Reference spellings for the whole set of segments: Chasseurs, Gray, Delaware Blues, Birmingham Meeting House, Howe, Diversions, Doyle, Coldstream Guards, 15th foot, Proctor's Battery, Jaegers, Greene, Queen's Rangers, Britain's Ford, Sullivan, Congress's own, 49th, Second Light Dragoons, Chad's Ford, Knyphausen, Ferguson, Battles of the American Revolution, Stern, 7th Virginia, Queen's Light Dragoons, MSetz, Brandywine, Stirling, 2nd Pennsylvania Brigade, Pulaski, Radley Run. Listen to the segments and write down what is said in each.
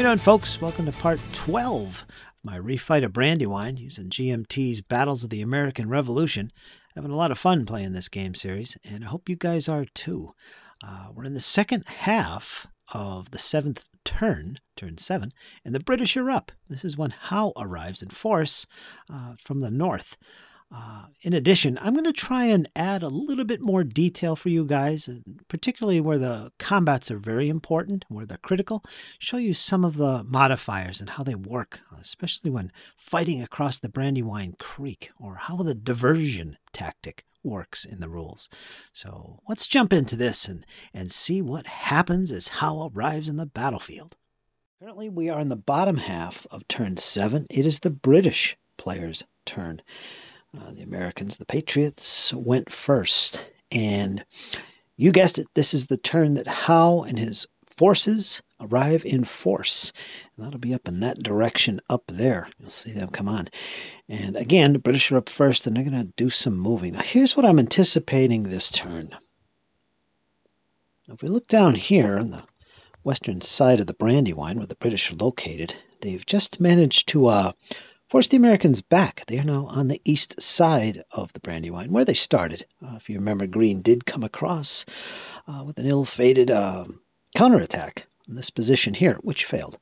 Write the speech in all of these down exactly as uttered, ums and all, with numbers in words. You know, and folks, welcome to part twelve of my refight of Brandywine using G M T's Battles of the American Revolution. Having a lot of fun playing this game series, and I hope you guys are too. Uh, we're in the second half of the seventh turn, turn seven, and the British are up. This is when Howe arrives in force uh, from the north. Uh, in addition, I'm going to try and add a little bit more detail for you guys, particularly where the combats are very important, where they're critical, show you some of the modifiers and how they work, especially when fighting across the Brandywine Creek, or how the diversion tactic works in the rules. So let's jump into this and, and see what happens as Howe arrives in the battlefield. Currently, we are in the bottom half of turn seven. It is the British players' turn. Uh, the Americans, the Patriots, went first. And you guessed it, this is the turn that Howe and his forces arrive in force. And that'll be up in that direction up there. You'll see them come on. And again, the British are up first, and they're going to do some moving. Now, here's what I'm anticipating this turn. Now, if we look down here on the western side of the Brandywine, where the British are located, they've just managed to... Uh, force the Americans back. They are now on the east side of the Brandywine, where they started. Uh, if you remember, Greene did come across uh, with an ill-fated uh, counterattack in this position here, which failed.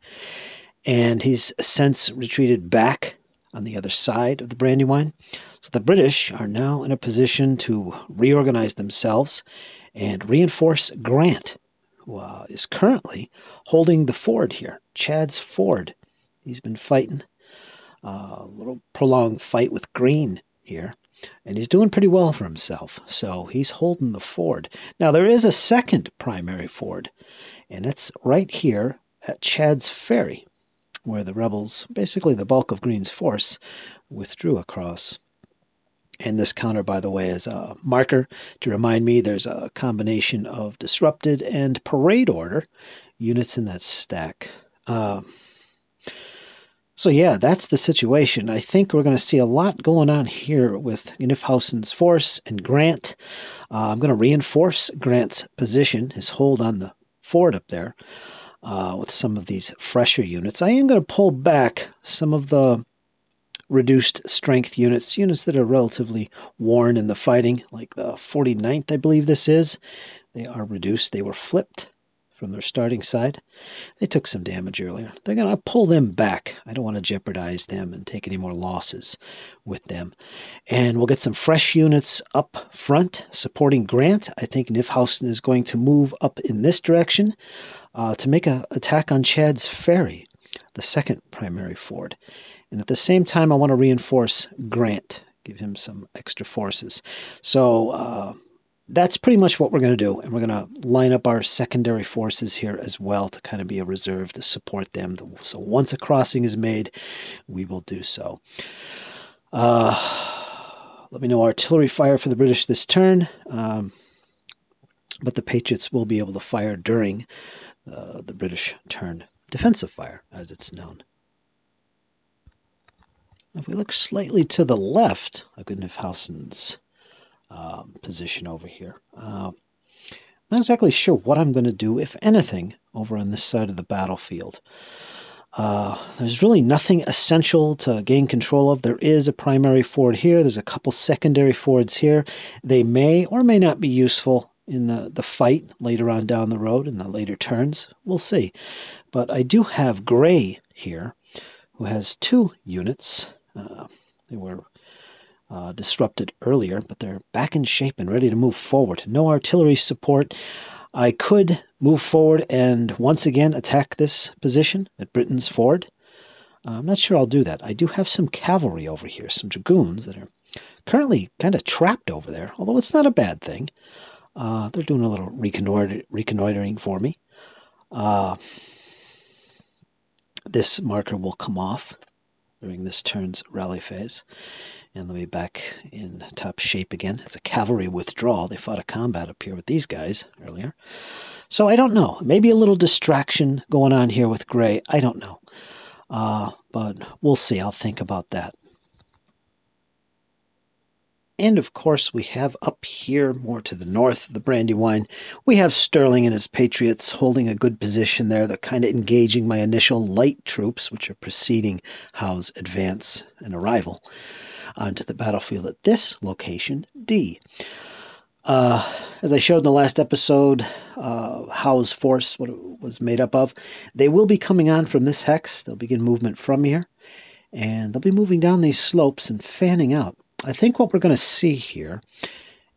And he's since retreated back on the other side of the Brandywine. So the British are now in a position to reorganize themselves and reinforce Grant, who uh, is currently holding the ford here, Chad's Ford. He's been fighting a uh, little prolonged fight with Greene here, and he's doing pretty well for himself, so he's holding the ford. Now, there is a second primary ford, and it's right here at Chad's Ferry, where the rebels, basically the bulk of Greene's force, withdrew across. And this counter, by the way, is a marker to remind me there's a combination of disrupted and parade order units in that stack. Um... So yeah, that's the situation. I think we're going to see a lot going on here with Knyphausen's force and Grant. Uh, I'm going to reinforce Grant's position, his hold on the ford up there, uh, with some of these fresher units. I am going to pull back some of the reduced strength units, units that are relatively worn in the fighting, like the forty-ninth, I believe this is. They are reduced. They were flipped from their starting side. They took some damage earlier. They're going to pull them back. I don't want to jeopardize them and take any more losses with them. And we'll get some fresh units up front supporting Grant. I think Knyphausen is going to move up in this direction uh, to make an attack on Chad's Ferry, the second primary ford. And at the same time, I want to reinforce Grant, give him some extra forces. So... Uh, That's pretty much what we're going to do, and we're going to line up our secondary forces here as well to kind of be a reserve to support them. So once a crossing is made, we will do so. Uh, let me know artillery fire for the British this turn, um, but the Patriots will be able to fire during uh, the British turn. Defensive fire, as it's known. If we look slightly to the left, like Knyphausen's Uh, position over here. Uh, I'm not exactly sure what I'm going to do, if anything, over on this side of the battlefield. Uh, there's really nothing essential to gain control of. There is a primary ford here. There's a couple secondary fords here. They may or may not be useful in the, the fight later on down the road in the later turns. We'll see. But I do have Gray here, who has two units. Uh, they were... Uh, disrupted earlier, but they're back in shape and ready to move forward. No artillery support. I could move forward and once again attack this position at Britain's Ford. Uh, I'm not sure I'll do that. I do have some cavalry over here, some dragoons that are currently kind of trapped over there, although it's not a bad thing. Uh, they're doing a little reconnoiter reconnoitering for me. Uh, this marker will come off during this turn's rally phase. And they'll be back in top shape again. It's a cavalry withdrawal. They fought a combat up here with these guys earlier. So I don't know. Maybe a little distraction going on here with Gray. I don't know. Uh, but we'll see. I'll think about that. And of course, we have up here, more to the north of the Brandywine, we have Stirling and his Patriots holding a good position there. They're kind of engaging my initial light troops, which are preceding Howe's advance and arrival onto the battlefield at this location, D. Uh, as I showed in the last episode, uh, Howe's force, what it was made up of, they will be coming on from this hex. They'll begin movement from here, and they'll be moving down these slopes and fanning out. I think what we're going to see here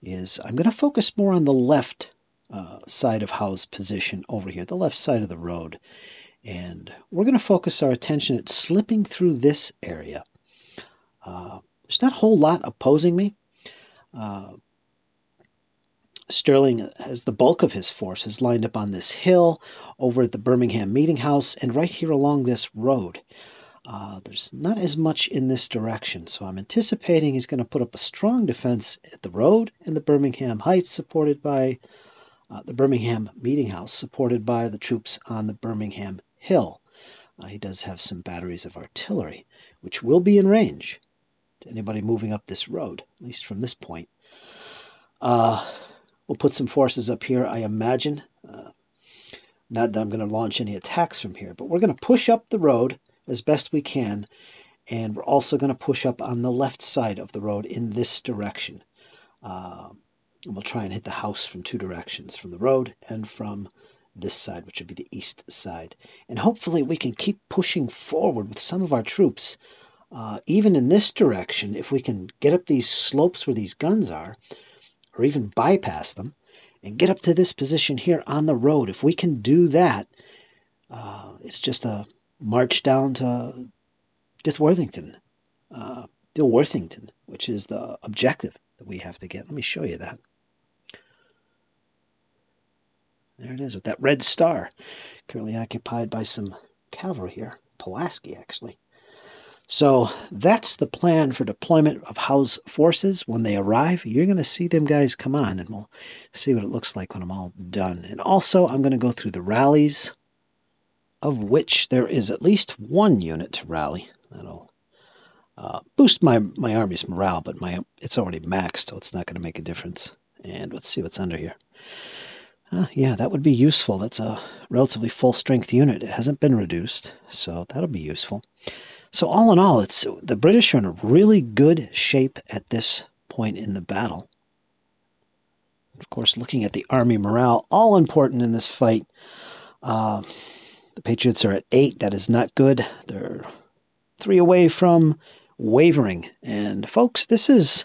is I'm going to focus more on the left uh, side of Howe's position over here, the left side of the road. And we're going to focus our attention at slipping through this area. Uh, there's not a whole lot opposing me. Uh, Stirling has the bulk of his forces lined up on this hill over at the Birmingham Meeting House and right here along this road. Uh, there's not as much in this direction, so I'm anticipating he's going to put up a strong defense at the road and the Birmingham Heights, supported by uh, the Birmingham Meeting House, supported by the troops on the Birmingham Hill. Uh, he does have some batteries of artillery, which will be in range to anybody moving up this road, at least from this point. Uh, we'll put some forces up here, I imagine. Uh, not that I'm going to launch any attacks from here, but we're going to push up the road as best we can, and we're also going to push up on the left side of the road in this direction. Uh, and we'll try and hit the house from two directions, from the road and from this side, which would be the east side. And hopefully we can keep pushing forward with some of our troops, uh, even in this direction, if we can get up these slopes where these guns are, or even bypass them, and get up to this position here on the road. If we can do that, uh, it's just a march down to Dilworthington, uh, Dilworthington, which is the objective that we have to get. Let me show you that. There it is with that red star, currently occupied by some cavalry here, Pulaski actually. So that's the plan for deployment of Howe's forces. When they arrive, you're going to see them guys come on, and we'll see what it looks like when I'm all done. And also, I'm going to go through the rallies, of which there is at least one unit to rally. That'll uh, boost my, my army's morale, but my it's already maxed, so it's not going to make a difference. And let's see what's under here. Uh, yeah, that would be useful. That's a relatively full-strength unit. It hasn't been reduced, so that'll be useful. So all in all, it's the British are in a really good shape at this point in the battle. Of course, looking at the army morale, all important in this fight. Uh, The Patriots are at eight. That is not good. They're three away from wavering. And folks, this is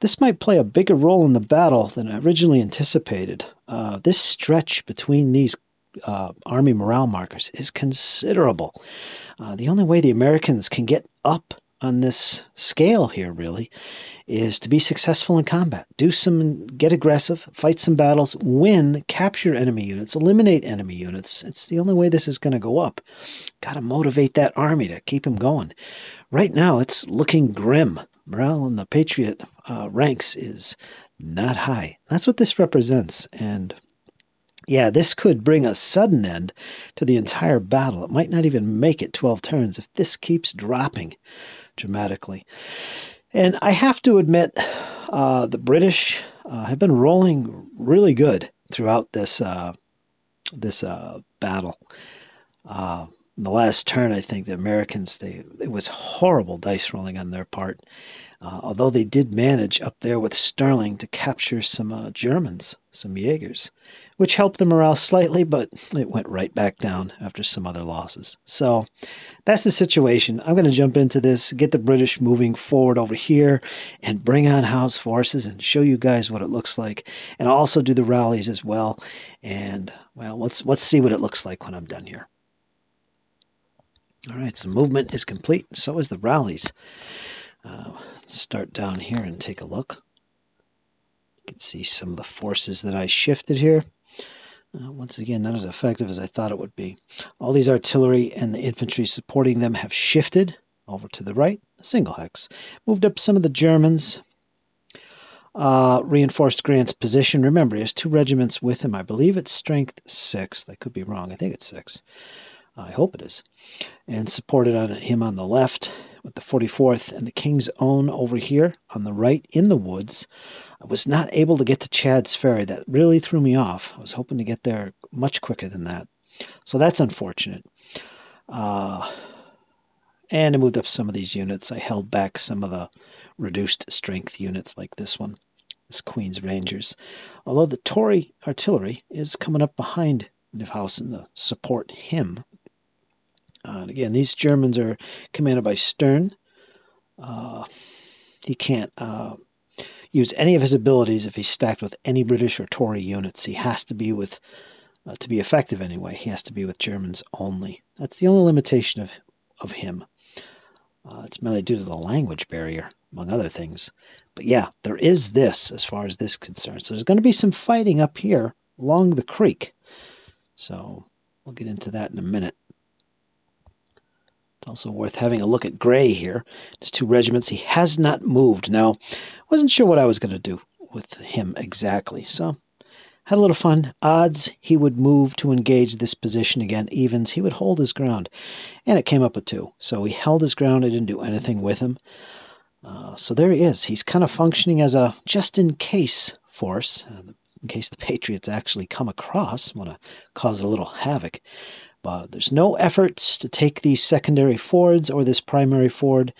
this might play a bigger role in the battle than I originally anticipated. Uh, this stretch between these uh, army morale markers is considerable. Uh, the only way the Americans can get up on this scale here, really, is to be successful in combat. Do some, get aggressive, fight some battles, win, capture enemy units, eliminate enemy units. It's the only way this is going to go up. Got to motivate that army to keep them going. Right now, it's looking grim. Morale in the Patriot uh, ranks is not high. That's what this represents. And yeah, this could bring a sudden end to the entire battle. It might not even make it twelve turns if this keeps dropping dramatically. And I have to admit, uh, the British uh, have been rolling really good throughout this uh, this uh, battle. Uh, in the last turn, I think the Americans, they it was horrible dice rolling on their part, uh, although they did manage up there with Stirling to capture some uh, Germans, some Jaegers, which helped the morale slightly, but it went right back down after some other losses. So that's the situation. I'm going to jump into this, get the British moving forward over here, and bring on Howe's forces and show you guys what it looks like. And I'll also do the rallies as well. And, well, let's, let's see what it looks like when I'm done here. All right, so movement is complete. So is the rallies. Uh, let's start down here and take a look. You can see some of the forces that I shifted here. Uh, once again, not as effective as I thought it would be. All these artillery and the infantry supporting them have shifted over to the right, a single hex. Moved up some of the Germans. Uh, reinforced Grant's position. Remember, he has two regiments with him. I believe it's strength six. I could be wrong. I think it's six. I hope it is. And supported on him on the left. with the forty-fourth and the King's Own over here on the right in the woods. I was not able to get to Chad's Ferry. That really threw me off. I was hoping to get there much quicker than that. So that's unfortunate. Uh, and I moved up some of these units. I held back some of the reduced strength units like this one, this Queen's Rangers. Although the Tory artillery is coming up behind Knyphausen to support him. Uh, and again, these Germans are commanded by Stern. Uh, he can't uh, use any of his abilities if he's stacked with any British or Tory units. He has to be with, uh, to be effective anyway, he has to be with Germans only. That's the only limitation of, of him. Uh, it's mainly due to the language barrier, among other things. But yeah, there is this as far as this is concerned. So there's going to be some fighting up here along the creek. So we'll get into that in a minute. It's also worth having a look at Gray here. His two regiments. He has not moved. Now, I wasn't sure what I was going to do with him exactly, so had a little fun. Odds, he would move to engage this position again. Evens, he would hold his ground. And it came up a two. So he held his ground. I didn't do anything with him. Uh, so there he is. He's kind of functioning as a just-in-case force, uh, in case the Patriots actually come across, want to cause a little havoc. Uh, there's no efforts to take these secondary fords or this primary ford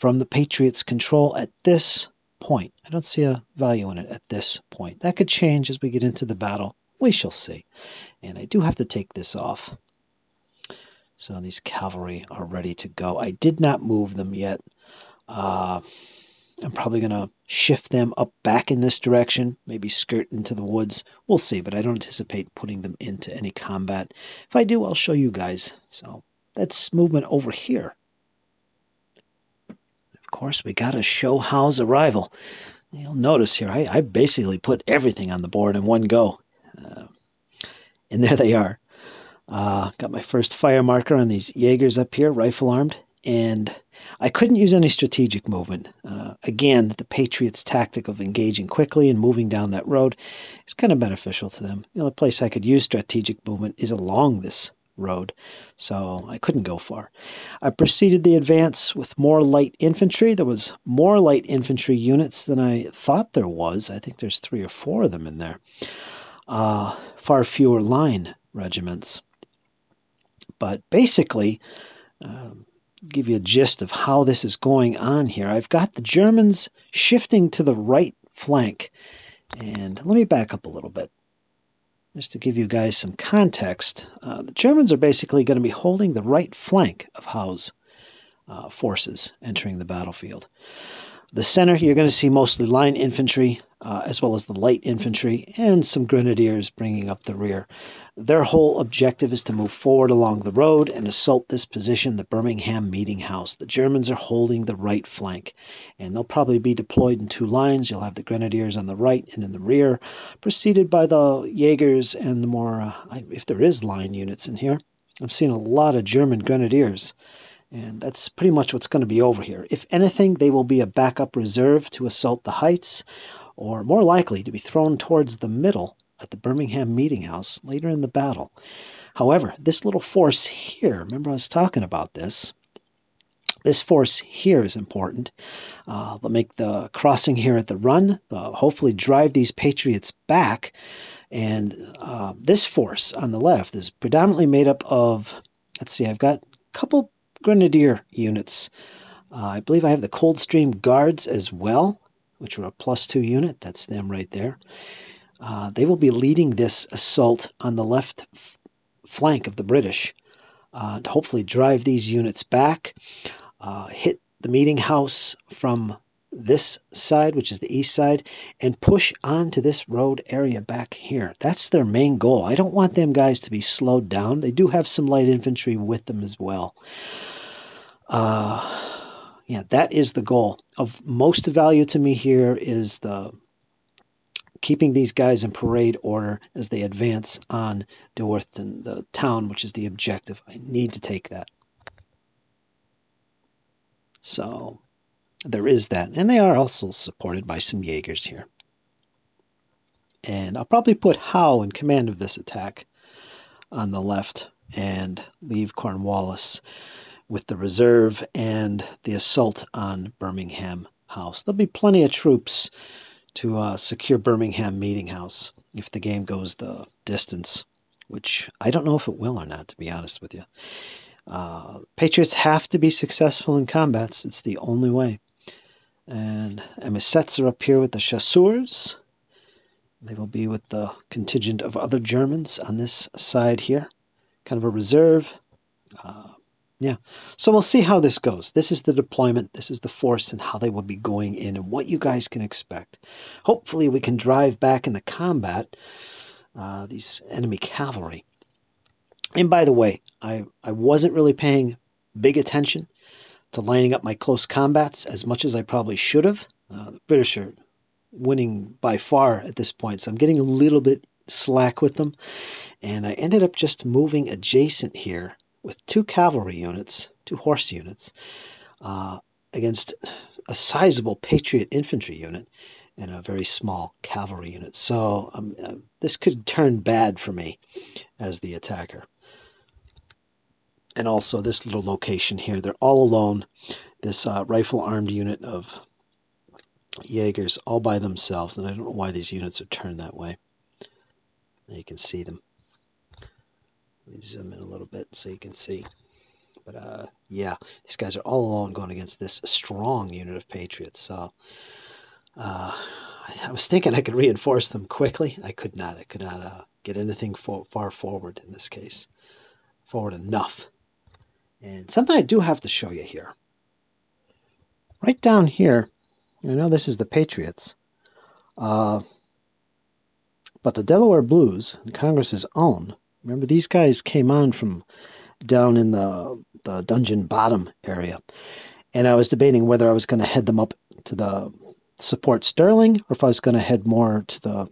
from the Patriots' control at this point. I don't see a value in it at this point. That could change as we get into the battle. We shall see. And I do have to take this off. So these cavalry are ready to go. I did not move them yet. Uh, I'm probably going to shift them up back in this direction, maybe skirt into the woods. We'll see, but I don't anticipate putting them into any combat. If I do, I'll show you guys. So that's movement over here. Of course, we got to show Howe's arrival. You'll notice here, I, I basically put everything on the board in one go. Uh, and there they are. Uh, got my first fire marker on these Jaegers up here, rifle armed. And I couldn't use any strategic movement. Uh, again, the Patriots' tactic of engaging quickly and moving down that road is kind of beneficial to them. The only place I could use strategic movement is along this road, so I couldn't go far. I proceeded the advance with more light infantry. There was more light infantry units than I thought there was. I think there's three or four of them in there. Uh, far fewer line regiments. But basically... Um, give you a gist of how this is going on here. I've got the Germans shifting to the right flank. And let me back up a little bit just to give you guys some context. Uh, the Germans are basically going to be holding the right flank of Howe's uh, forces entering the battlefield. The center, you're going to see mostly line infantry uh, as well as the light infantry and some grenadiers bringing up the rear. Their whole objective is to move forward along the road and assault this position, the Birmingham Meeting House. The Germans are holding the right flank, and they'll probably be deployed in two lines. You'll have the grenadiers on the right and in the rear, preceded by the Jaegers and the more, uh, if there is line units in here. I'm seeing a lot of German grenadiers, and that's pretty much what's going to be over here. If anything, they will be a backup reserve to assault the heights, or more likely to be thrown towards the middle at the Birmingham Meeting House later in the battle. However, this little force here, remember I was talking about this, this force here is important. Uh, they'll make the crossing here at the run, they'll hopefully drive these Patriots back, and uh, this force on the left is predominantly made up of, let's see, I've got a couple Grenadier units. Uh, I believe I have the Coldstream Guards as well, which are a plus two unit. That's them right there. Uh, they will be leading this assault on the left flank of the British uh, to hopefully drive these units back, uh, hit the meeting house from this side, which is the east side, and push onto this road area back here. That's their main goal. I don't want them guys to be slowed down. They do have some light infantry with them as well. Uh, yeah, that is the goal. Of most value to me here is the keeping these guys in parade order as they advance on Dilworth and the town, which is the objective. I need to take that. So there is that. And they are also supported by some Jaegers here. And I'll probably put Howe in command of this attack on the left and leave Cornwallis with the reserve and the assault on Birmingham House. There'll be plenty of troops to uh, secure Birmingham Meeting House if the game goes the distance, which I don't know if it will or not, to be honest with you. Uh, Patriots have to be successful in combats. It's the only way. And MSetz are up here with the Chasseurs. They will be with the contingent of other Germans on this side here. Kind of a reserve. Uh, yeah. So we'll see how this goes. This is the deployment. This is the force and how they will be going in and what you guys can expect. Hopefully we can drive back in the combat uh, these enemy cavalry. And by the way, I, I wasn't really paying big attention to lining up my close combats as much as I probably should have. Uh, the British are winning by far at this point, so I'm getting a little bit slack with them. And I ended up just moving adjacent here with two cavalry units, two horse units, uh, against a sizable Patriot infantry unit and a very small cavalry unit. So um, uh, this could turn bad for me as the attacker. And also this little location here. They're all alone. This uh, rifle-armed unit of Jaegers all by themselves. And I don't know why these units are turned that way. Now you can see them. Let me zoom in a little bit so you can see. But uh, yeah, these guys are all alone going against this strong unit of Patriots. So uh, I was thinking I could reinforce them quickly. I could not. I could not uh, get anything for, far forward in this case. Forward enough. And something I do have to show you here. Right down here, I know this is the Patriots, uh, but the Delaware Blues and Congress's own, remember these guys came on from down in the, the dungeon bottom area, and I was debating whether I was going to head them up to the support Stirling or if I was going to head more to the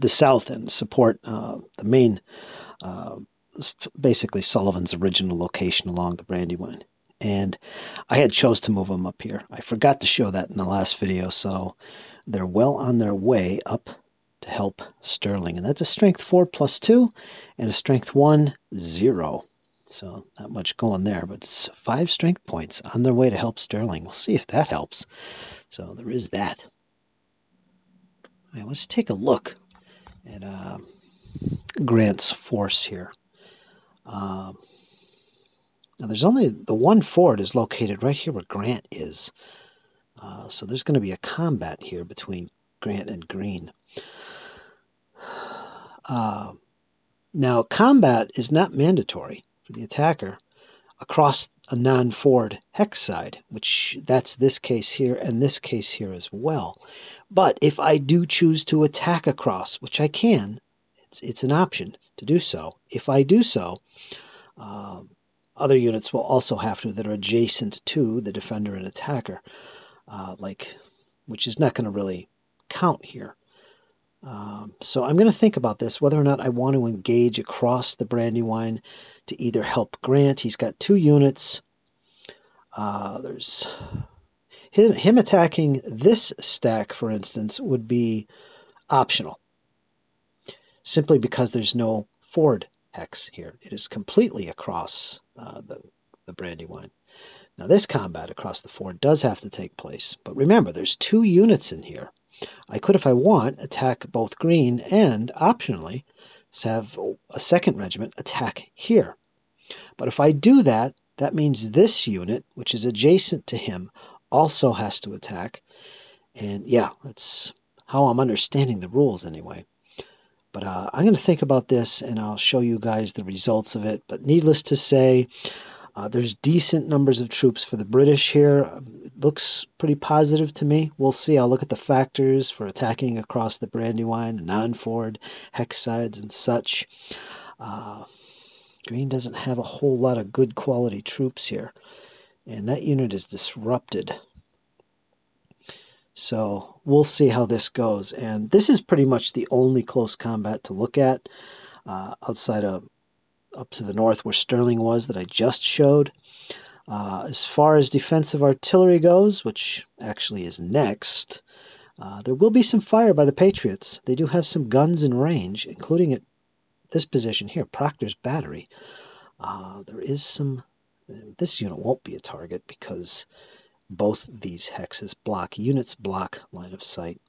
the south and support uh, the main uh basically Sullivan's original location along the Brandywine. And I had chose to move them up here. I forgot to show that in the last video, so they're well on their way up to help Stirling. And that's a strength four plus two and a strength one, zero. So not much going there, but it's five strength points on their way to help Stirling. We'll see if that helps. So there is that. All right, let's take a look at uh, Grant's force here. Um, now there's only the one Ford is located right here where Grant is, uh, so there's going to be a combat here between Grant and Greene. Uh, now combat is not mandatory for the attacker across a non-Ford hex side, which that's this case here and this case here as well. But if I do choose to attack across, which I can, It's, it's an option to do so. If I do so, um, other units will also have to that are adjacent to the defender and attacker, uh, like, which is not going to really count here. Um, so I'm going to think about this, whether or not I want to engage across the Brandywine to either help Grant. He's got two units. Uh, there's him, him attacking this stack, for instance, would be optional, simply because there's no Ford hex here. It is completely across uh, the, the Brandywine. Now this combat across the Ford does have to take place, but remember there's two units in here. I could, if I want, attack both Greene and, optionally, have a second regiment attack here. But if I do that, that means this unit, which is adjacent to him, also has to attack. And yeah, that's how I'm understanding the rules anyway. But uh, I'm going to think about this, and I'll show you guys the results of it. But needless to say, uh, there's decent numbers of troops for the British here. It looks pretty positive to me. We'll see. I'll look at the factors for attacking across the Brandywine, non-Ford, hex sides, and such. Uh, Greene doesn't have a whole lot of good quality troops here. And that unit is disrupted. So we'll see how this goes. And this is pretty much the only close combat to look at uh, outside of up to the north where Stirling was that I just showed. Uh, as far as defensive artillery goes, which actually is next, uh, there will be some fire by the Patriots. They do have some guns in range, including at this position here, Proctor's Battery. Uh, there is some This unit won't be a target because both these hexes block. Units block line of sight.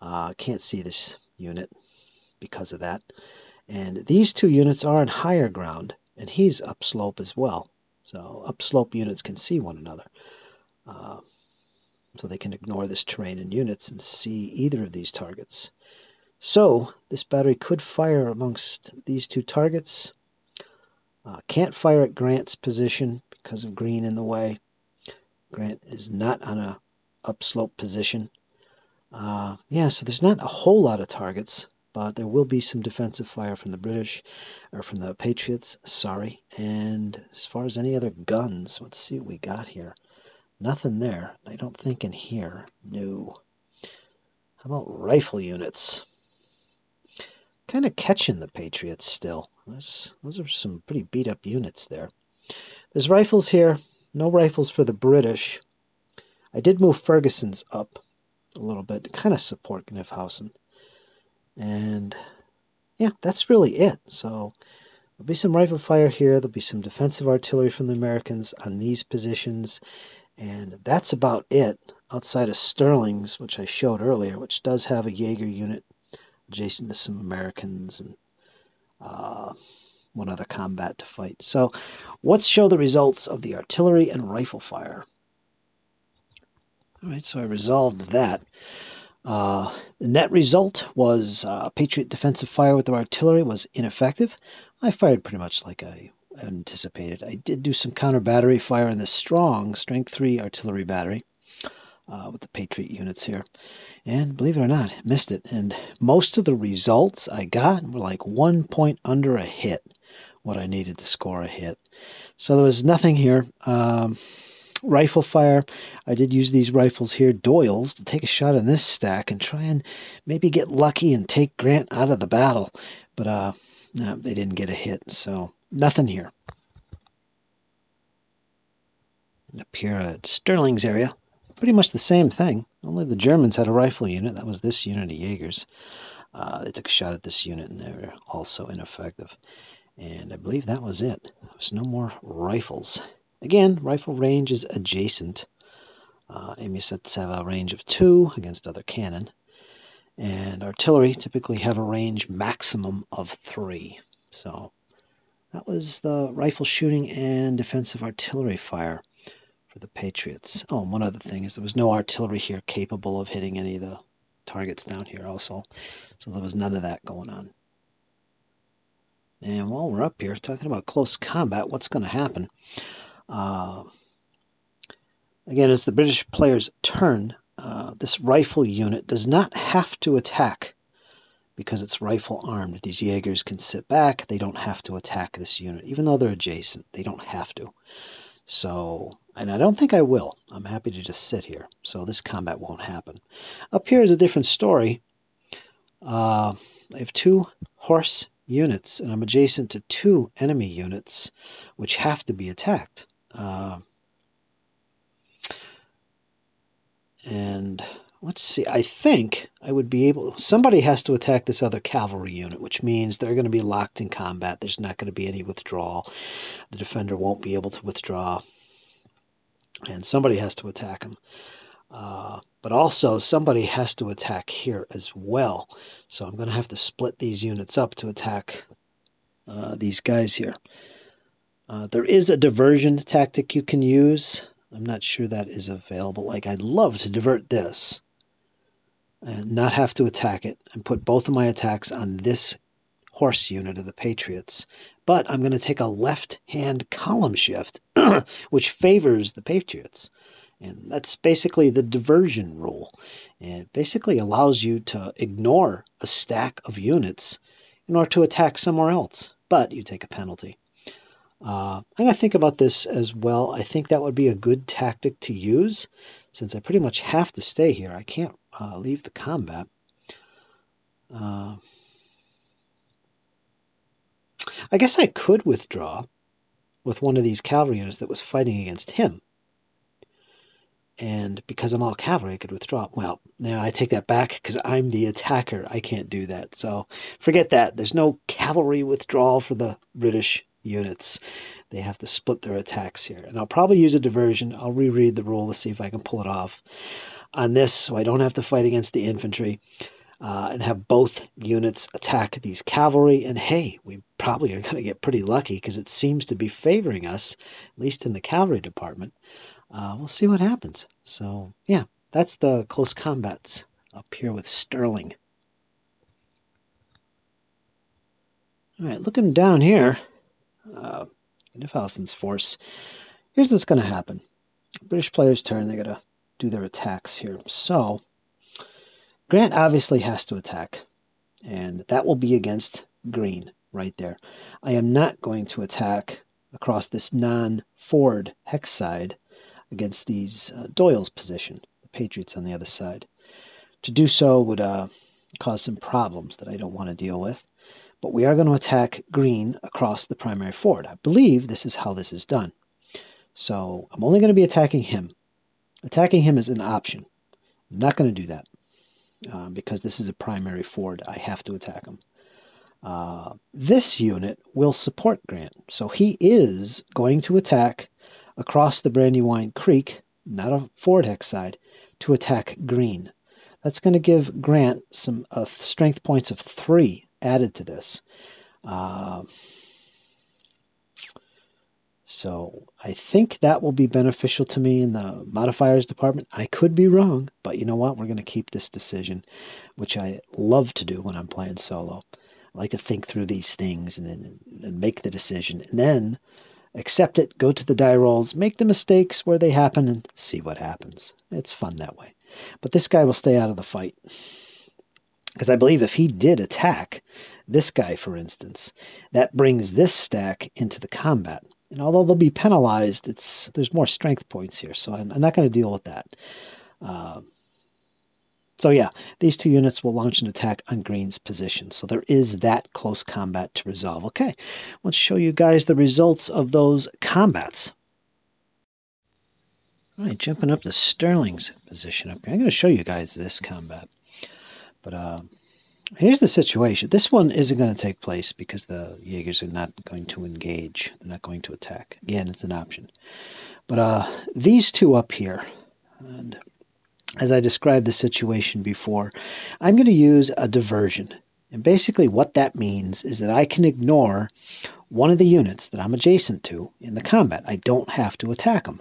Uh, can't see this unit because of that. And these two units are on higher ground, and he's upslope as well. So upslope units can see one another. Uh, so they can ignore this terrain in units and see either of these targets. So this battery could fire amongst these two targets. Uh, can't fire at Grant's position because of Greene in the way. Grant is not on a upslope position. Uh, yeah, so there's not a whole lot of targets, but there will be some defensive fire from the British, or from the Patriots, sorry. And as far as any other guns, let's see what we got here. Nothing there. I don't think in here. No. How about rifle units? Kind of catching the Patriots still. That's, those are some pretty beat up units there. There's rifles here. No rifles for the British. I did move Ferguson's up a little bit to kind of support Knyphausen. And yeah, that's really it. So there'll be some rifle fire here. There'll be some defensive artillery from the Americans on these positions. And that's about it outside of Stirling's, which I showed earlier, which does have a Jaeger unit adjacent to some Americans and uh, one other combat to fight. So let's show the results of the artillery and rifle fire. All right, so I resolved that. Uh, the net result was uh, Patriot defensive fire with their artillery was ineffective. I fired pretty much like I anticipated. I did do some counter battery fire in the strong strength three artillery battery uh, with the Patriot units here. And believe it or not, missed it. And most of the results I got were like one point under a hit, what I needed to score a hit. So there was nothing here. Um, Rifle fire. I did use these rifles here, Doyle's, to take a shot in this stack and try and maybe get lucky and take Grant out of the battle. But uh, no, they didn't get a hit, so nothing here. And up here at Stirling's area, pretty much the same thing. Only the Germans had a rifle unit. That was this unit of Jaegers. Uh, they took a shot at this unit, and they were also ineffective. And I believe that was it. There was no more rifles. Again, rifle range is adjacent. Uh, MSetz have a range of two against other cannon. And artillery typically have a range maximum of three. So that was the rifle shooting and defensive artillery fire for the Patriots. Oh, and one other thing is there was no artillery here capable of hitting any of the targets down here also. So there was none of that going on. And while we're up here talking about close combat, what's going to happen? Uh, again, it's the British player's turn. Uh, this rifle unit does not have to attack because it's rifle armed. These Jaegers can sit back. They don't have to attack this unit, even though they're adjacent. They don't have to. So, and I don't think I will. I'm happy to just sit here. So this combat won't happen. Up here is a different story. Uh, I have two horse units, and I'm adjacent to two enemy units, which have to be attacked. Uh, and let's see, I think I would be able, somebody has to attack this other cavalry unit, which means they're going to be locked in combat. There's not going to be any withdrawal. The defender won't be able to withdraw, and somebody has to attack him. Uh, but also somebody has to attack here as well. So I'm going to have to split these units up to attack uh, these guys here. Uh, there is a diversion tactic you can use. I'm not sure that is available. Like, I'd love to divert this and not have to attack it and put both of my attacks on this horse unit of the Patriots. But I'm going to take a left-hand column shift, which favors the Patriots. And that's basically the diversion rule. And it basically allows you to ignore a stack of units in order to attack somewhere else. But you take a penalty. Uh, I'm going to think about this as well. I think that would be a good tactic to use. Since I pretty much have to stay here, I can't uh, leave the combat. Uh, I guess I could withdraw with one of these cavalry units that was fighting against him. And because I'm all cavalry, I could withdraw. Well, now I take that back because I'm the attacker. I can't do that. So forget that. There's no cavalry withdrawal for the British units. they have to split their attacks here. And I'll probably use a diversion. I'll reread the rule to see if I can pull it off on this, so I don't have to fight against the infantry uh, and have both units attack these cavalry. And hey, we probably are going to get pretty lucky because it seems to be favoring us, at least in the cavalry department. Uh, we'll see what happens. So yeah, that's the close combats up here with Stirling. All right, looking down here, uh, Knyphausen's force. Here's what's going to happen. British players' turn. They got to do their attacks here. So Grant obviously has to attack, and that will be against Greene right there. I am not going to attack across this non-Ford hex side against these uh, Doyle's position, the Patriots on the other side. To do so would uh, cause some problems that I don't want to deal with. But we are going to attack Greene across the primary ford. I believe this is how this is done. So I'm only going to be attacking him. Attacking him is an option. I'm not going to do that um, because this is a primary ford. I have to attack him. Uh, this unit will support Grant. So he is going to attack across the Brandywine Creek, not a ford hex side, to attack Greene. That's going to give Grant some uh, strength points of three added to this. Uh, so I think that will be beneficial to me in the modifiers department. I could be wrong, but you know what? We're going to keep this decision, which I love to do when I'm playing solo. I like to think through these things and then and make the decision, and then accept it, go to the die rolls, make the mistakes where they happen, and see what happens. It's fun that way. But this guy will stay out of the fight. Because I believe if he did attack this guy, for instance, that brings this stack into the combat. And although they'll be penalized, it's there's more strength points here, so I'm, I'm not going to deal with that. Uh, so yeah, these two units will launch an attack on Green's position. So there is that close combat to resolve. Okay, let's show you guys the results of those combats. All right, jumping up to Stirling's position up here. I'm going to show you guys this combat. But uh, here's the situation. This one isn't going to take place because the Jaegers are not going to engage. They're not going to attack. Again, it's an option. But uh, these two up here, and as I described the situation before, I'm going to use a diversion. And basically what that means is that I can ignore one of the units that I'm adjacent to in the combat. I don't have to attack them.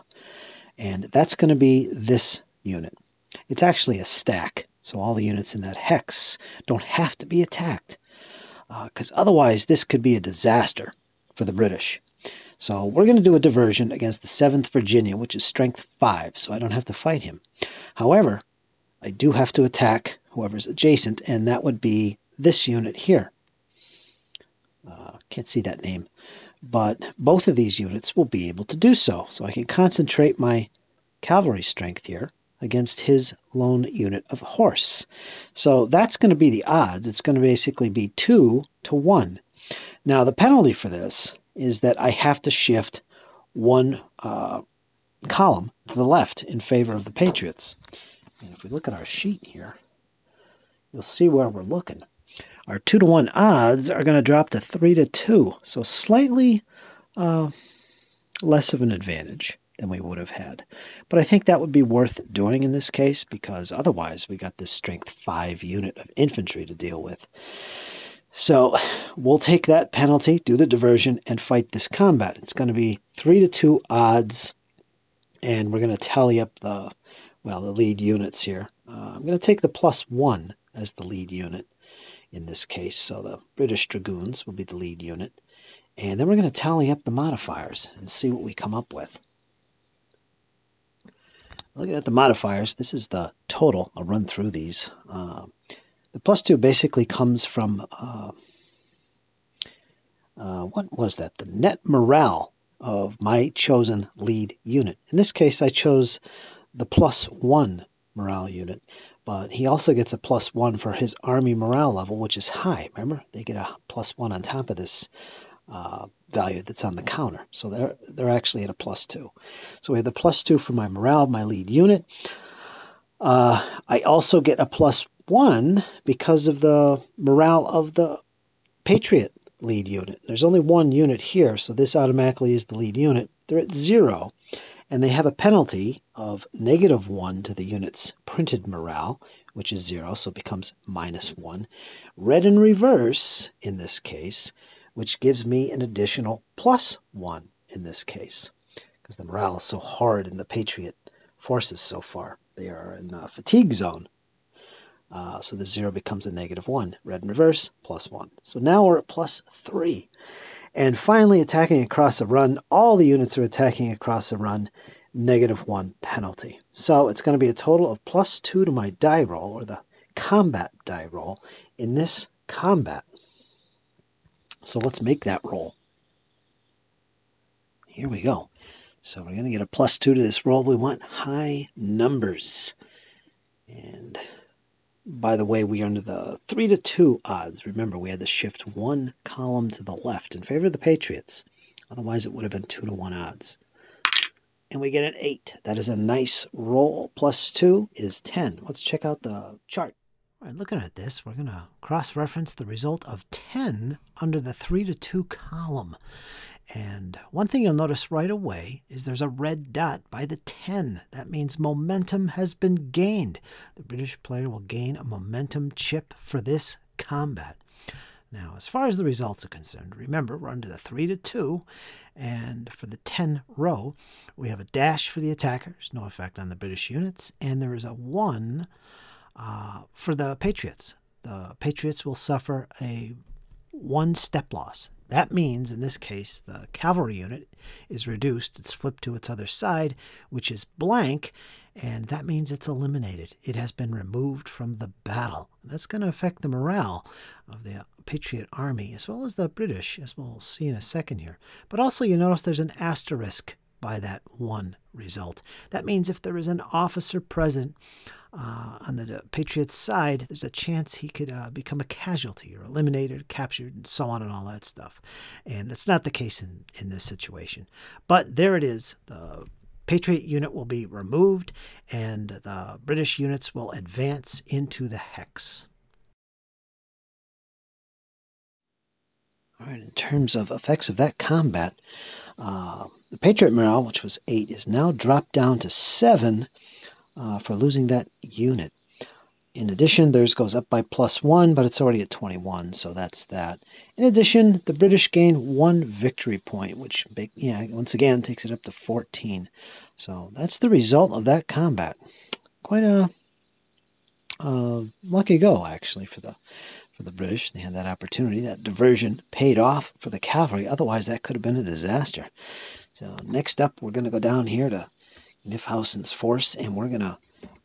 And that's going to be this unit. It's actually a stack. So all the units in that hex don't have to be attacked, because uh, otherwise this could be a disaster for the British. So we're going to do a diversion against the seventh Virginia, which is strength five, so I don't have to fight him. However, I do have to attack whoever's adjacent, and that would be this unit here. Uh, can't see that name, but both of these units will be able to do so. So I can concentrate my cavalry strength here against his lone unit of horse. So that's going to be the odds. It's going to basically be two to one. Now the penalty for this is that I have to shift one uh, column to the left in favor of the Patriots. And if we look at our sheet here, you'll see where we're looking. Our two to one odds are going to drop to three to two. So slightly uh, less of an advantage than we would have had. But I think that would be worth doing in this case, because otherwise we got this strength five unit of infantry to deal with. So we'll take that penalty, do the diversion, and fight this combat. It's going to be three to two odds, and we're going to tally up the, well, the lead units here. Uh, I'm going to take the plus one as the lead unit in this case, so the British Dragoons will be the lead unit. And then we're going to tally up the modifiers and see what we come up with. Looking at the modifiers, this is the total. I'll run through these. Uh, the plus two basically comes from, uh, uh, what was that? The net morale of my chosen lead unit. In this case, I chose the plus one morale unit, but he also gets a plus one for his army morale level, which is high. Remember, they get a plus one on top of this Uh, value that's on the counter. So they're, they're actually at a plus two. So we have the plus two for my morale, my lead unit. Uh, I also get a plus one because of the morale of the Patriot lead unit. There's only one unit here, so this automatically is the lead unit. They're at zero, and they have a penalty of negative one to the unit's printed morale, which is zero, so it becomes minus one. Read in reverse in this case, which gives me an additional plus one in this case, because the morale is so hard in the Patriot forces so far. They are in the fatigue zone. Uh, so the zero becomes a negative one. Read in reverse, plus one. So now we're at plus three. And finally, attacking across a run. All the units are attacking across a run. Negative one penalty. So it's going to be a total of plus two to my die roll, or the combat die roll, in this combat. So let's make that roll. Here we go. So we're going to get a plus two to this roll. We want high numbers. And by the way, we are under the three to two odds. Remember, we had to shift one column to the left in favor of the Patriots. Otherwise, it would have been two to one odds. And we get an eight. That is a nice roll. Plus two is ten. Let's check out the chart. All right, looking at this, we're going to cross-reference the result of ten under the three to two column. And one thing you'll notice right away is there's a red dot by the ten. That means momentum has been gained. The British player will gain a momentum chip for this combat. Now, as far as the results are concerned, remember, we're under the three to two, and for the ten row, we have a dash for the attackers, no effect on the British units, and there is a one uh, for the Patriots. The Patriots will suffer a one step loss. That means, in this case, the cavalry unit is reduced. It's flipped to its other side, which is blank, and that means it's eliminated. It has been removed from the battle. That's going to affect the morale of the Patriot Army, as well as the British, as we'll see in a second here. But also, you notice there's an asterisk by that one result. That means if there is an officer present uh, on the Patriots' side, there's a chance he could uh, become a casualty or eliminated, captured, and so on and all that stuff. And that's not the case in, in this situation. But there it is. The Patriot unit will be removed, and the British units will advance into the hex. All right, in terms of effects of that combat, uh, the Patriot morale, which was eight, is now dropped down to seven uh, for losing that unit. In addition, theirs goes up by plus one, but it's already at twenty-one, so that's that. In addition, the British gain one victory point, which, yeah, once again, takes it up to fourteen. So that's the result of that combat. Quite a, a lucky go, actually, for the for the British. They had that opportunity. That diversion paid off for the cavalry. Otherwise, that could have been a disaster. So next up, we're going to go down here to Knyphausen's force, and we're going to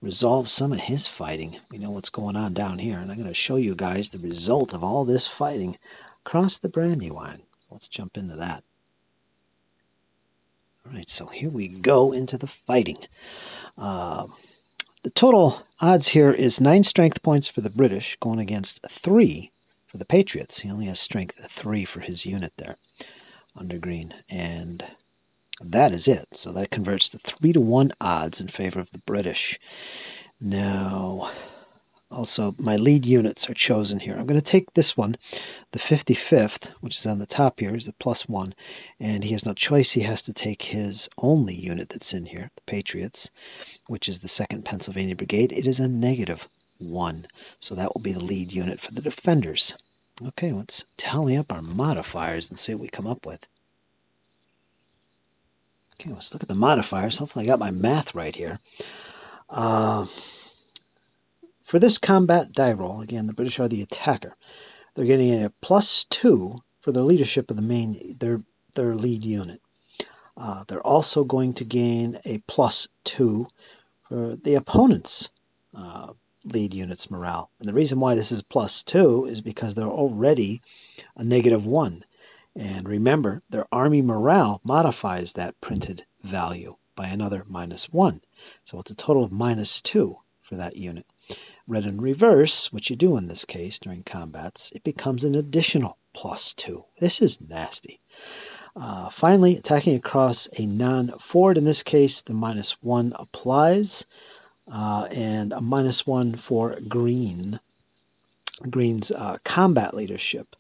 resolve some of his fighting. We know what's going on down here, and I'm going to show you guys the result of all this fighting across the Brandywine. Let's jump into that. All right, so here we go into the fighting. Uh, the total odds here is nine strength points for the British, going against three for the Patriots. He only has strength three for his unit there under Greene, and that is it. So that converts to three to one odds in favor of the British. Now, also, my lead units are chosen here. I'm going to take this one, the fifty-fifth, which is on the top here, is a plus one, and he has no choice. He has to take his only unit that's in here, the Patriots, which is the second Pennsylvania Brigade. It is a negative one, so that will be the lead unit for the defenders. Okay, let's tally up our modifiers and see what we come up with. Okay, let's look at the modifiers. Hopefully I got my math right here. Uh, for this combat die roll, again, the British are the attacker. They're getting a plus two for their leadership of the main, their, their lead unit. Uh, they're also going to gain a plus two for the opponent's uh, lead unit's morale. And the reason why this is plus two is because they're already a negative one. And remember, their army morale modifies that printed value by another minus one. So it's a total of minus two for that unit. Read in reverse, which you do in this case during combats, it becomes an additional plus two. This is nasty. Uh, finally, attacking across a non-ford, in this case, the minus one applies, uh, and a minus one for Greene, Greene's uh, combat leadership.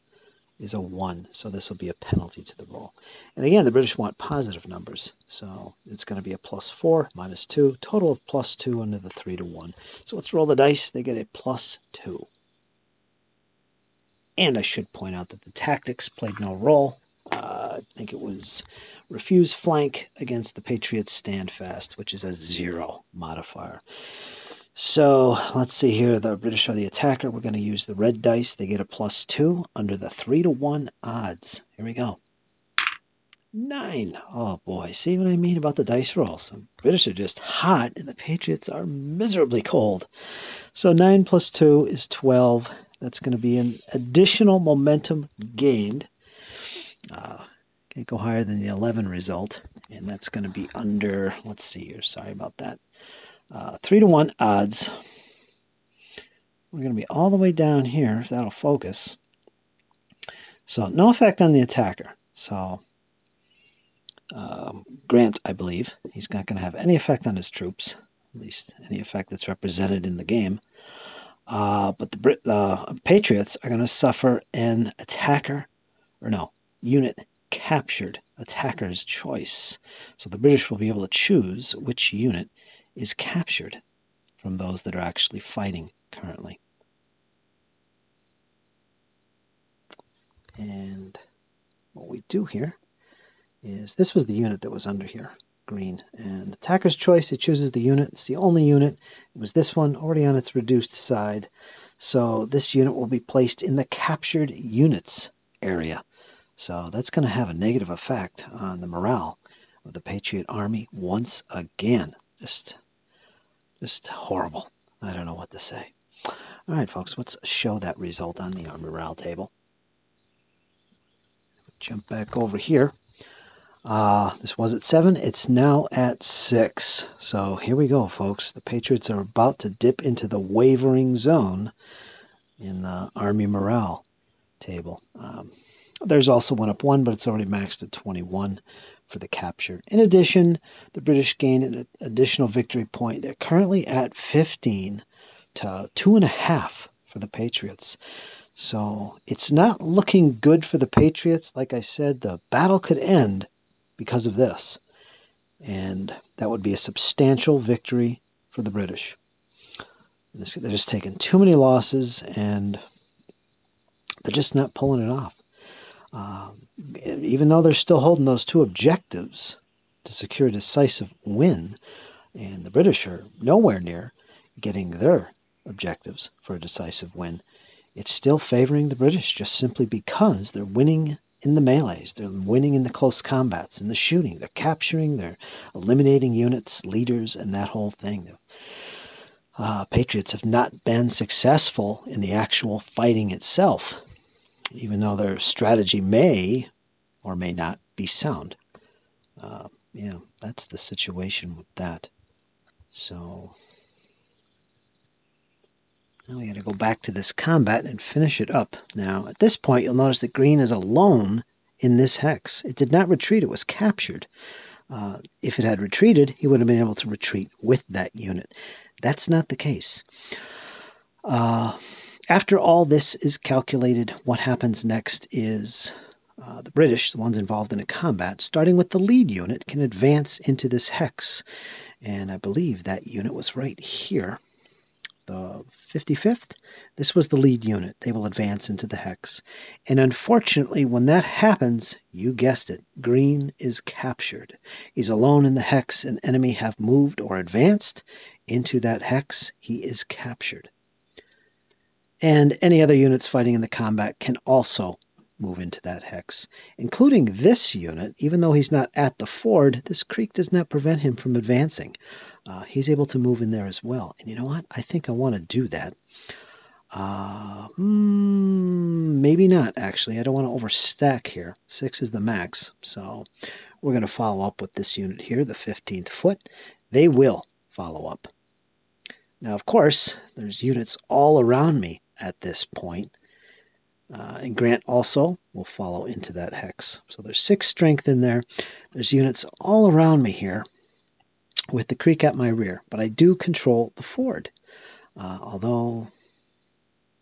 is a one, so this will be a penalty to the roll. And again, the British want positive numbers, so it's going to be a plus four, minus two, total of plus two under the three to one. So let's roll the dice. They get a plus two. And I should point out that the tactics played no role. Uh, I think it was refuse flank against the Patriots stand fast, which is a zero modifier. So let's see here. The British are the attacker. We're going to use the red dice. They get a plus two under the three to one odds. Here we go. Nine. Oh, boy. See what I mean about the dice rolls? The British are just hot, and the Patriots are miserably cold. So nine plus two is twelve. That's going to be an additional momentum gained. Uh, can't go higher than the eleven result. And that's going to be under, let's see here. Sorry about that. Uh, three to one odds. We're going to be all the way down here. If that'll focus. So no effect on the attacker. So um, Grant, I believe, he's not going to have any effect on his troops, at least any effect that's represented in the game. Uh, but the Brit, uh, Patriots are going to suffer an attacker, or no, unit captured, attacker's choice. So the British will be able to choose which unit is captured from those that are actually fighting currently. And what we do here is, this was the unit that was under here, green. And attacker's choice, it chooses the unit. It's the only unit. It was this one, already on its reduced side. So this unit will be placed in the captured units area. So that's going to have a negative effect on the morale of the Patriot Army once again. Just, just horrible. I don't know what to say. All right, folks, let's show that result on the Army morale table. Jump back over here. Uh, this was at seven. It's now at six. So here we go, folks. The Patriots are about to dip into the wavering zone in the Army morale table. Um, there's also one up one, but it's already maxed at twenty-one. For the capture. In addition, the British gain an additional victory point. They're currently at fifteen to two and a half for the Patriots. So it's not looking good for the Patriots. Like I said, the battle could end because of this. And that would be a substantial victory for the British. They're just taking too many losses and they're just not pulling it off. Uh, even though they're still holding those two objectives to secure a decisive win, and the British are nowhere near getting their objectives for a decisive win, it's still favoring the British just simply because they're winning in the melees, they're winning in the close combats, in the shooting, they're capturing, they're eliminating units, leaders, and that whole thing. Uh, Patriots have not been successful in the actual fighting itself, even though their strategy may or may not be sound. Uh, yeah, that's the situation with that. So now we got to go back to this combat and finish it up. Now, at this point, you'll notice that Green is alone in this hex. It did not retreat. It was captured. Uh, if it had retreated, he would have been able to retreat with that unit. That's not the case. Uh... After all this is calculated, what happens next is uh, the British, the ones involved in a combat, starting with the lead unit, can advance into this hex. And I believe that unit was right here, the fifty-fifth. This was the lead unit. They will advance into the hex. And unfortunately, when that happens, you guessed it, Green is captured. He's alone in the hex, and enemy have moved or advanced into that hex. He is captured. And any other units fighting in the combat can also move into that hex, including this unit. Even though he's not at the ford, this creek does not prevent him from advancing. Uh, he's able to move in there as well. And you know what? I think I want to do that. Uh, hmm, maybe not, actually. I don't want to overstack here. Six is the max. So we're going to follow up with this unit here, the fifteenth foot. They will follow up. Now, of course, there's units all around me at this point. Uh, and Grant also will follow into that hex. So there's six strength in there. There's units all around me here with the creek at my rear. But I do control the ford. Uh, although,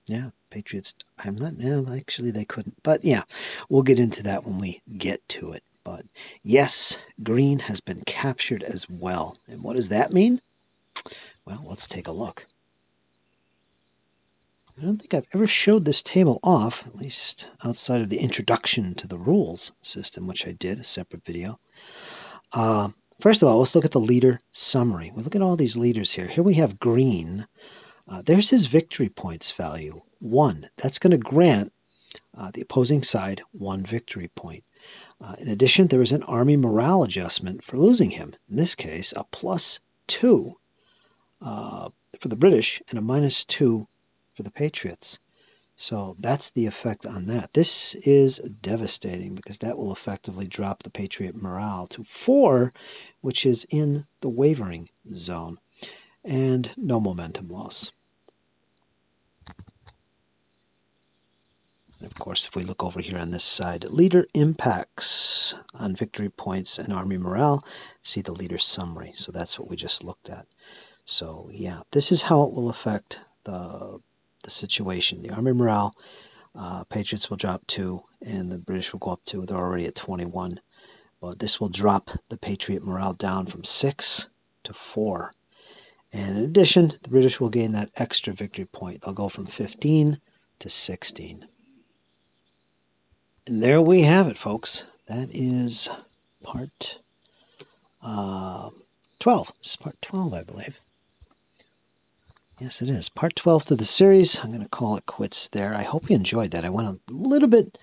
yeah, Patriots, I'm not, no, actually they couldn't. But yeah, we'll get into that when we get to it. But yes, Greene has been captured as well. And what does that mean? Well, let's take a look. I don't think I've ever showed this table off, at least outside of the introduction to the rules system, which I did, a separate video. Uh, first of all, let's look at the leader summary. We look at all these leaders here. Here we have Greene. Uh, there's his victory points value, one. That's going to grant uh, the opposing side one victory point. Uh, in addition, there is an army morale adjustment for losing him. In this case, a plus two uh, for the British and a minus two for the Patriots. So that's the effect on that. This is devastating because that will effectively drop the Patriot morale to four, which is in the wavering zone, and no momentum loss. And of course, if we look over here on this side, leader impacts on victory points and army morale, see the leader summary. So that's what we just looked at. So yeah, this is how it will affect the the situation. The army morale, uh, Patriots will drop two and the British will go up two. They're already at twenty-one. But this will drop the Patriot morale down from six to four. And in addition, the British will gain that extra victory point. They'll go from fifteen to sixteen. And there we have it, folks. That is part uh, twelve. This is part twelve, I believe. Yes, it is. Part twelve to the series. I'm going to call it quits there. I hope you enjoyed that. I went a little bit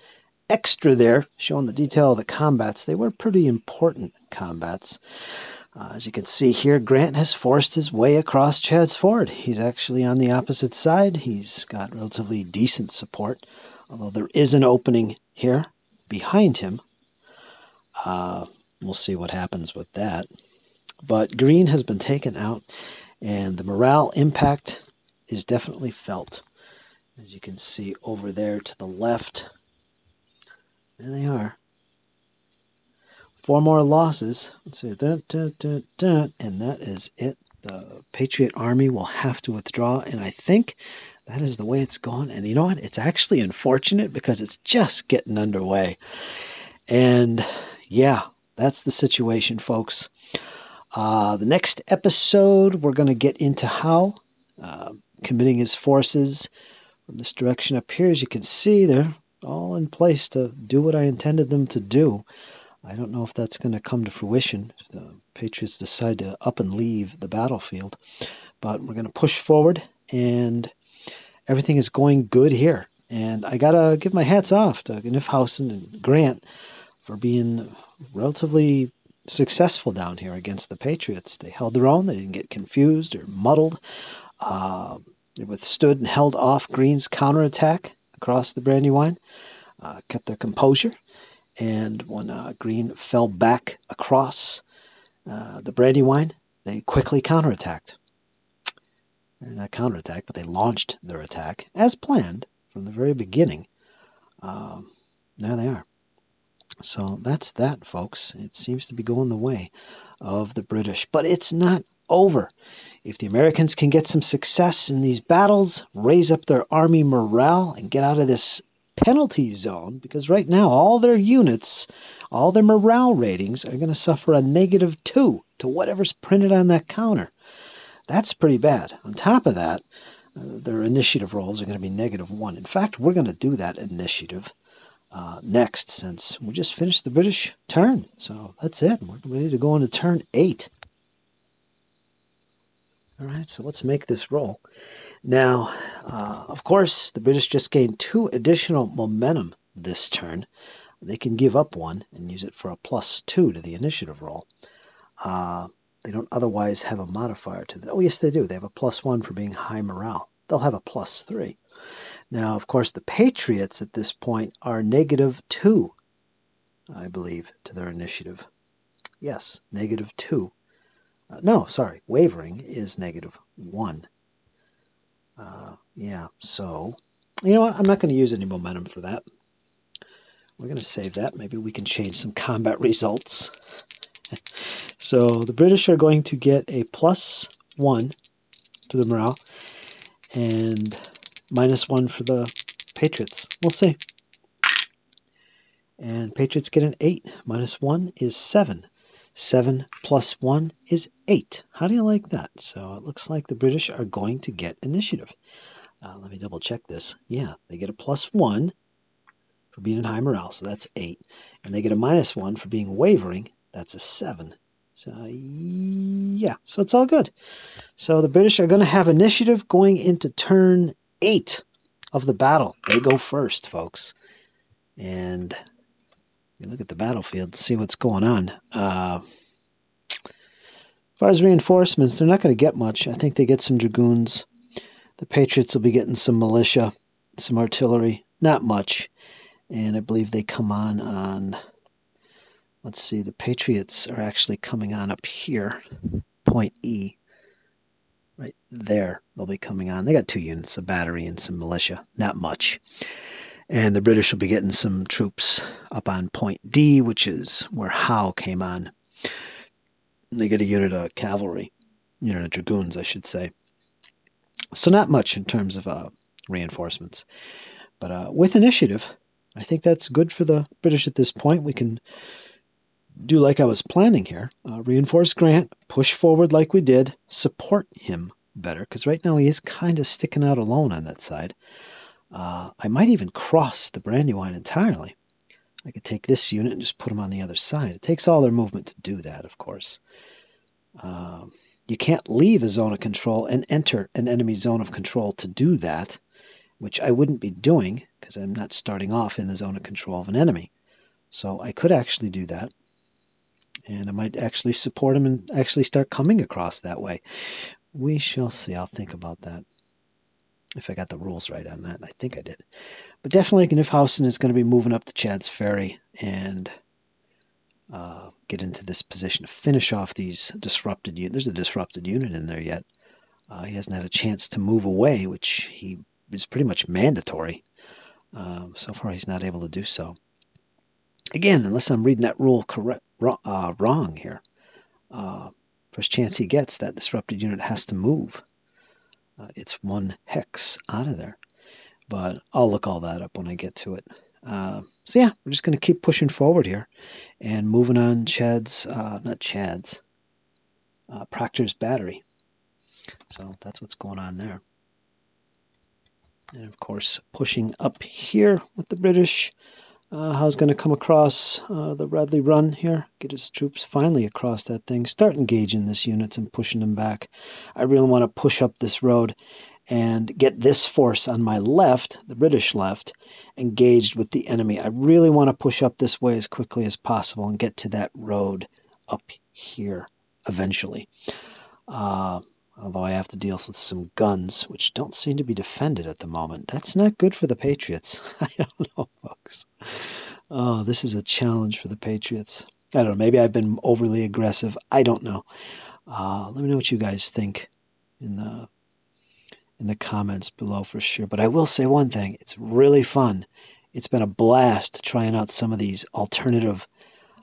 extra there, showing the detail of the combats. They were pretty important combats. Uh, as you can see here, Grant has forced his way across Chad's Ford. He's actually on the opposite side. He's got relatively decent support, although there is an opening here behind him. Uh, we'll see what happens with that. But Greene has been taken out, and the morale impact is definitely felt. As you can see over there to the left, there they are. Four more losses. Let's see. Dun, dun, dun, dun. And that is it. The Patriot Army will have to withdraw, and I think that is the way it's gone. And you know what? It's actually unfortunate because it's just getting underway. And yeah, that's the situation, folks. Uh, the next episode, we're going to get into Howe uh, committing his forces from this direction up here. As you can see, they're all in place to do what I intended them to do. I don't know if that's going to come to fruition, if the Patriots decide to up and leave the battlefield. But we're going to push forward, and everything is going good here. And I got to give my hats off to Knyphausen and Grant for being relatively successful down here against the Patriots. They held their own. They didn't get confused or muddled. Uh, they withstood and held off Greene's counterattack across the Brandywine, uh, kept their composure, and when uh, Greene fell back across uh, the Brandywine, they quickly counterattacked. Not counterattack, but they launched their attack as planned from the very beginning. Um, there they are. So that's that, folks. It seems to be going the way of the British. But it's not over. If the Americans can get some success in these battles, raise up their army morale, and get out of this penalty zone, because right now all their units, all their morale ratings are going to suffer a negative two to whatever's printed on that counter. That's pretty bad. On top of that, uh, their initiative rolls are going to be negative one. In fact, we're going to do that initiative Uh, next, since we just finished the British turn. So that's it. We're ready to go into turn eight. All right, so let's make this roll. Now, uh, of course, the British just gained two additional momentum this turn. They can give up one and use it for a plus two to the initiative roll. Uh, they don't otherwise have a modifier to that. Oh, yes, they do. They have a plus one for being high morale. They'll have a plus three. Now, of course, the Patriots at this point are negative two, I believe, to their initiative. Yes, negative two. Uh, no, sorry, wavering is negative one. Uh, yeah, so, you know what? I'm not going to use any momentum for that. We're going to save that. Maybe we can change some combat results. So the British are going to get a plus one to the morale, and minus one for the Patriots. We'll see. And Patriots get an eight. Minus one is seven. seven plus one is eight. How do you like that? So it looks like the British are going to get initiative. Uh, let me double check this. Yeah, they get a plus one for being in high morale, so that's eight. And they get a minus one for being wavering. That's a seven. So, yeah, so it's all good. So the British are going to have initiative going into turn eight of the battle. They go first, folks. And you look at the battlefield to see what's going on. Uh, as far as reinforcements, they're not going to get much. I think they get some dragoons. The Patriots will be getting some militia, some artillery. Not much. And I believe they come on on... Let's see, the Patriots are actually coming on up here, point E, right there. They'll be coming on. They got two units, a battery and some militia, not much. And the British will be getting some troops up on point D, which is where Howe came on. They get a unit of cavalry, unit of dragoons, I should say. So not much in terms of uh, reinforcements. But uh, with initiative, I think that's good for the British at this point. We can... do like I was planning here, uh, reinforce Grant, push forward like we did, support him better, because right now he is kind of sticking out alone on that side. Uh, I might even cross the Brandywine entirely. I could take this unit and just put him on the other side. It takes all their movement to do that, of course. Um, you can't leave a zone of control and enter an enemy zone of control to do that, which I wouldn't be doing, because I'm not starting off in the zone of control of an enemy. So I could actually do that. And I might actually support him and actually start coming across that way. We shall see. I'll think about that. If I got the rules right on that. I think I did. But definitely Knyphausen is going to be moving up to Chad's Ferry and uh, get into this position to finish off these disrupted units. There's a disrupted unit in there yet. Uh, he hasn't had a chance to move away, which he is pretty much mandatory. Um, so far he's not able to do so. Again, unless I'm reading that rule correct. Uh, wrong here. Uh, first chance he gets, that disrupted unit has to move. Uh, it's one hex out of there. But I'll look all that up when I get to it. Uh, so yeah, we're just going to keep pushing forward here and moving on Chad's, uh, not Chad's, uh, Proctor's Battery. So that's what's going on there. And of course, pushing up here with the British. Uh, Howe's going to come across uh, the Radley Run here, get his troops finally across that thing, start engaging this units and pushing them back. I really want to push up this road and get this force on my left, the British left, engaged with the enemy. I really want to push up this way as quickly as possible and get to that road up here eventually. Uh, although I have to deal with some guns, which don't seem to be defended at the moment. That's not good for the Patriots. I don't know, folks. Oh, this is a challenge for the Patriots. I don't know. Maybe I've been overly aggressive. I don't know. Uh, let me know what you guys think in the in the comments below for sure. But I will say one thing. It's really fun. It's been a blast trying out some of these alternative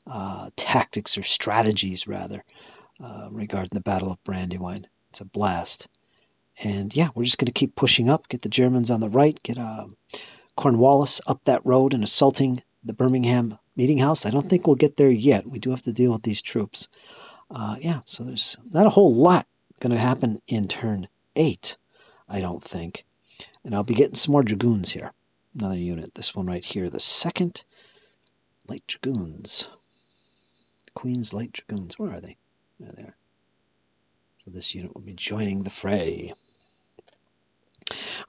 uh, tactics or strategies, rather, uh, regarding the Battle of Brandywine. It's a blast. And yeah, we're just going to keep pushing up, get the Germans on the right, get uh, Cornwallis up that road and assaulting the Birmingham Meeting House. I don't think we'll get there yet. We do have to deal with these troops. Uh, yeah, so there's not a whole lot going to happen in turn eight, I don't think. And I'll be getting some more dragoons here. Another unit, this one right here, the second Light Dragoons. Queen's Light Dragoons, where are they? There they are. So this unit will be joining the fray.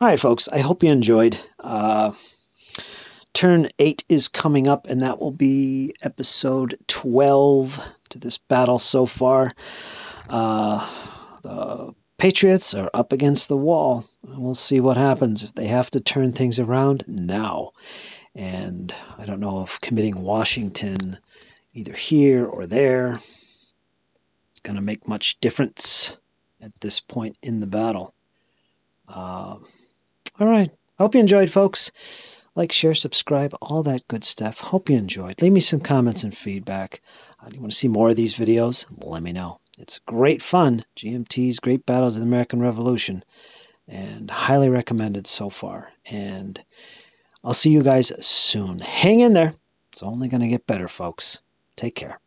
All right, folks, I hope you enjoyed. Uh, turn eight is coming up, and that will be episode twelve to this battle so far. Uh, the Patriots are up against the wall. We'll see what happens if they have to turn things around now. And I don't know if committing Washington either here or there going to make much difference at this point in the battle. Uh, all right. I hope you enjoyed, folks. Like, share, subscribe, all that good stuff. Hope you enjoyed. Leave me some comments and feedback. Uh, do you want to see more of these videos? Let me know. It's great fun. G M T's Great Battles of the American Revolution. and highly recommended so far. And I'll see you guys soon. Hang in there. It's only going to get better, folks. Take care.